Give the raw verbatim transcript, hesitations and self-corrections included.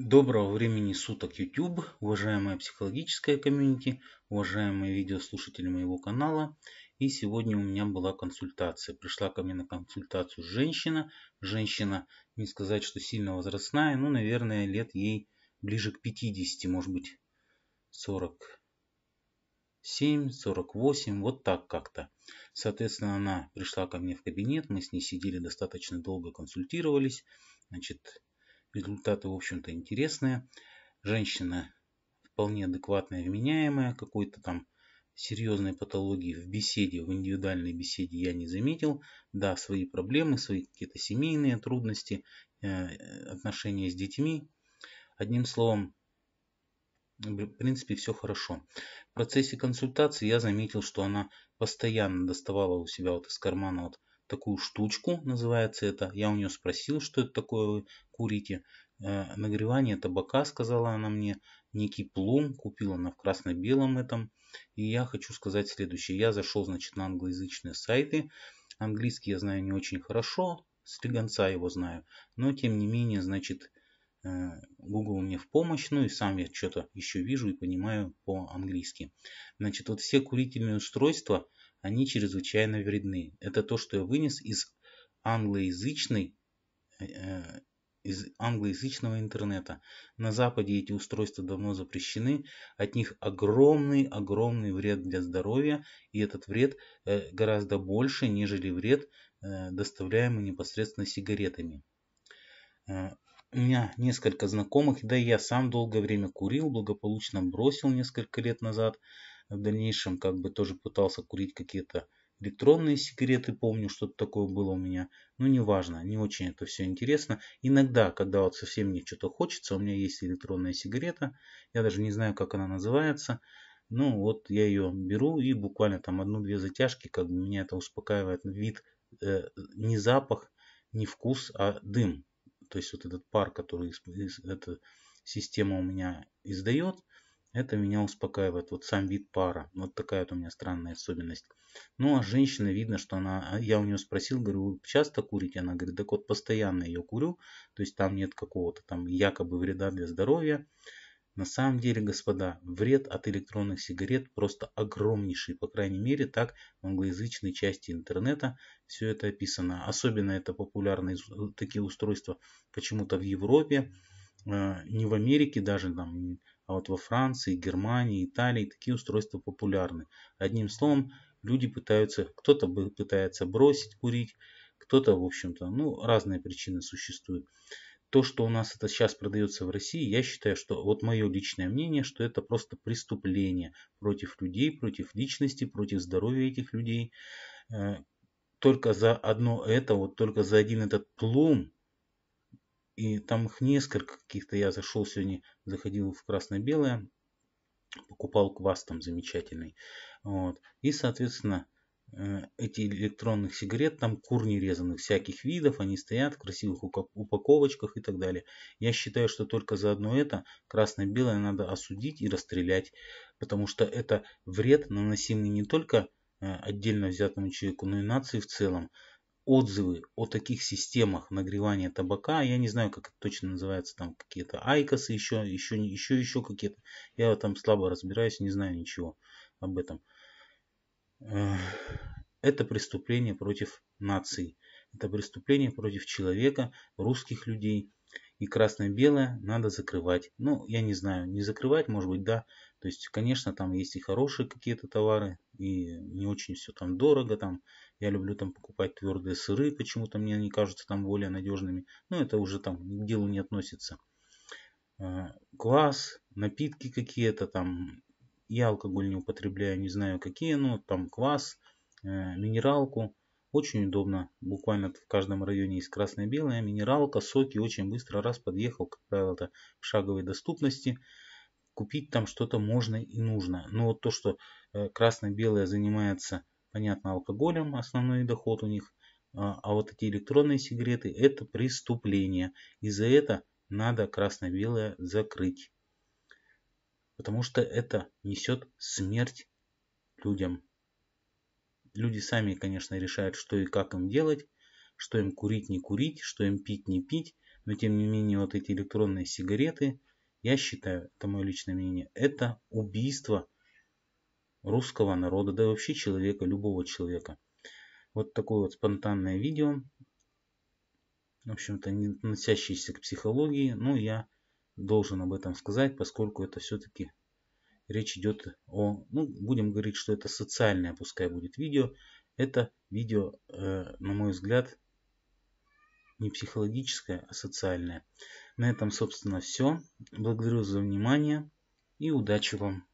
Доброго времени суток, YouTube, уважаемая психологическая комьюнити, уважаемые видеослушатели моего канала. И сегодня у меня была консультация. Пришла ко мне на консультацию женщина. Женщина, не сказать, что сильно возрастная, ну, наверное, лет ей ближе к пятидесяти, может быть, сорок семь, сорок восемь, вот так как-то. Соответственно, она пришла ко мне в кабинет, мы с ней сидели достаточно долго, консультировались. Значит, результаты, в общем-то, интересные. Женщина вполне адекватная, вменяемая. Какой-то там серьезной патологии в беседе, в индивидуальной беседе я не заметил. Да, свои проблемы, свои какие-то семейные трудности, отношения с детьми. Одним словом, в принципе, все хорошо. В процессе консультации я заметил, что она постоянно доставала у себя вот из кармана вот такую штучку, называется это. Я у нее спросил, что это такое вы курите. Э, нагревание табака, сказала она мне. Некий плом купила она в красно-белом этом. И я хочу сказать следующее. Я зашел, значит, на англоязычные сайты. Английский я знаю не очень хорошо. С легонца его знаю. Но, тем не менее, значит, э, Google мне в помощь. Ну и сам я что-то еще вижу и понимаю по-английски. Значит, вот все курительные устройства, они чрезвычайно вредны. Это то, что я вынес из англоязычной, э, из англоязычного интернета. На Западе эти устройства давно запрещены. От них огромный-огромный вред для здоровья. И этот вред э, гораздо больше, нежели вред, э, доставляемый непосредственно сигаретами. Э, у меня несколько знакомых, да и я сам долгое время курил, благополучно бросил несколько лет назад. В дальнейшем как бы тоже пытался курить какие-то электронные сигареты. Помню, что-то такое было у меня. Но неважно, не очень это все интересно. Иногда, когда вот совсем мне что-то хочется, у меня есть электронная сигарета. Я даже не знаю, как она называется. Ну вот я ее беру и буквально там одну-две затяжки. Как бы меня это успокаивает. Вид, э, не запах, не вкус, а дым. То есть вот этот пар, который эта система у меня издает. Это меня успокаивает. Вот сам вид пара. Вот такая вот у меня странная особенность. Ну а женщина, видно, что она... Я у нее спросил, говорю, вы часто курите? Она говорит, так вот постоянно ее курю. То есть там нет какого-то там якобы вреда для здоровья. На самом деле, господа, вред от электронных сигарет просто огромнейший. По крайней мере, так в англоязычной части интернета все это описано. Особенно это популярные такие устройства почему-то в Европе. Не в Америке даже, там... А вот во Франции, Германии, Италии такие устройства популярны. Одним словом, люди пытаются, кто-то пытается бросить курить, кто-то, в общем-то, ну, разные причины существуют. То, что у нас это сейчас продается в России, я считаю, что, вот мое личное мнение, что это просто преступление против людей, против личности, против здоровья этих людей. Только за одно это, вот только за один этот плум, и там их несколько каких-то. Я зашел сегодня, заходил в красно-белое, покупал квас там замечательный. Вот. И, соответственно, эти электронных сигарет, там курни резаных всяких видов, они стоят в красивых упаковочках и так далее. Я считаю, что только за одно это красно-белое надо осудить и расстрелять. Потому что это вред, наносимый не только отдельно взятому человеку, но и нации в целом. Отзывы о таких системах нагревания табака, я не знаю, как это точно называется, там какие-то айкосы, еще, еще, еще, еще какие-то. Я там слабо разбираюсь, не знаю ничего об этом. Это преступление против нации. Это преступление против человека, русских людей. И красно-белое надо закрывать. Ну, я не знаю, не закрывать, может быть, да. То есть, конечно, там есть и хорошие какие-то товары, и не очень все там дорого, там. Я люблю там покупать твердые сыры, почему-то мне они кажутся там более надежными. Но это уже там к делу не относится. Квас, напитки какие-то там. Я алкоголь не употребляю, не знаю какие, но там квас, минералку. Очень удобно. Буквально в каждом районе есть красно-белое, минералка, соки. Очень быстро раз подъехал, как правило, это в шаговой доступности. Купить там что-то можно и нужно. Но вот то, что красно-белое занимается... Понятно, алкоголем основной доход у них. А вот эти электронные сигареты — это преступление. И за это надо красно-белое закрыть. Потому что это несет смерть людям. Люди сами, конечно, решают, что и как им делать. Что им курить, не курить. Что им пить, не пить. но тем не менее вот эти электронные сигареты, я считаю, это мое личное мнение, это убийство русского народа, да и вообще человека, любого человека. Вот такое вот спонтанное видео, в общем-то, не относящееся к психологии, но я должен об этом сказать, поскольку это все-таки речь идет о, ну, будем говорить, что это социальное, пускай будет видео, это видео, э, на мой взгляд, не психологическое, а социальное. На этом, собственно, все. Благодарю за внимание и удачи вам!